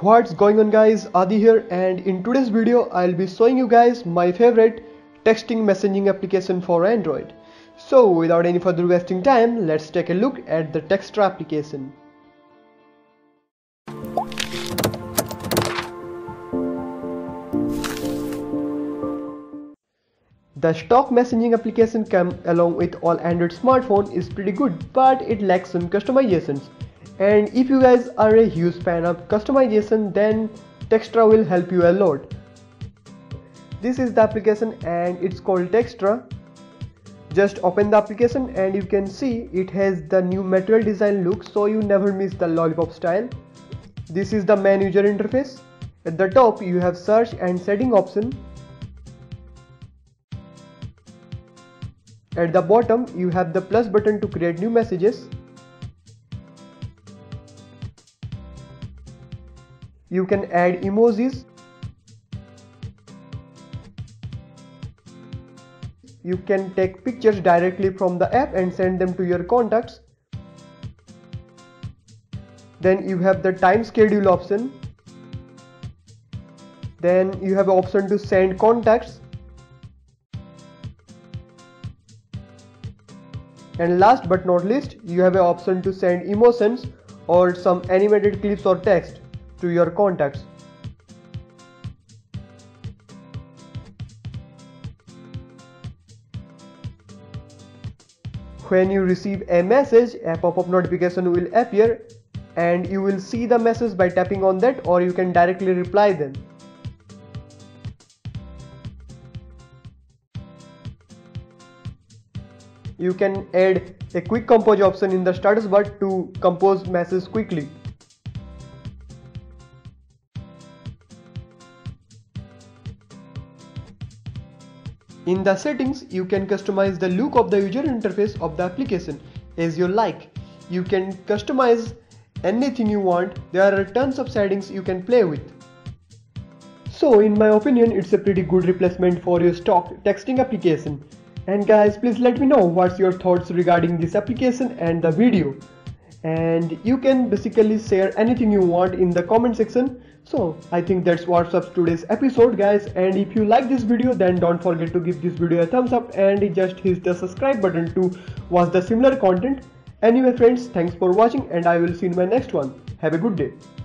What's going on guys, Adi here, and in today's video I'll be showing you guys my favorite texting messaging application for Android. So without any further wasting time, let's take a look at the Textra application. The stock messaging application come along with all Android smartphone is pretty good, but it lacks some customizations. And if you guys are a huge fan of customization, then Textra will help you a lot. This is the application and it's called Textra. Just open the application and you can see it has the new material design look, so you never miss the lollipop style. This is the main user interface. At the top you have search and setting option. At the bottom you have the plus button to create new messages. You can add emojis. You can take pictures directly from the app and send them to your contacts. Then you have the time schedule option. Then you have option to send contacts. And last but not least, you have an option to send emotions or some animated clips or text to your contacts. When you receive a message, a pop-up notification will appear and you will see the message by tapping on that, or you can directly reply them. You can add a quick compose option in the status bar to compose messages quickly. In the settings, you can customize the look of the user interface of the application as you like. You can customize anything you want. There are tons of settings you can play with. So in my opinion, it's a pretty good replacement for your stock texting application. And guys, please let me know what's your thoughts regarding this application and the video. And you can basically share anything you want in the comment section. So I think that's what's up today's episode guys, and if you like this video then don't forget to give this video a thumbs up and just hit the subscribe button to watch the similar content. Anyway friends, thanks for watching and I will see you in my next one. Have a good day.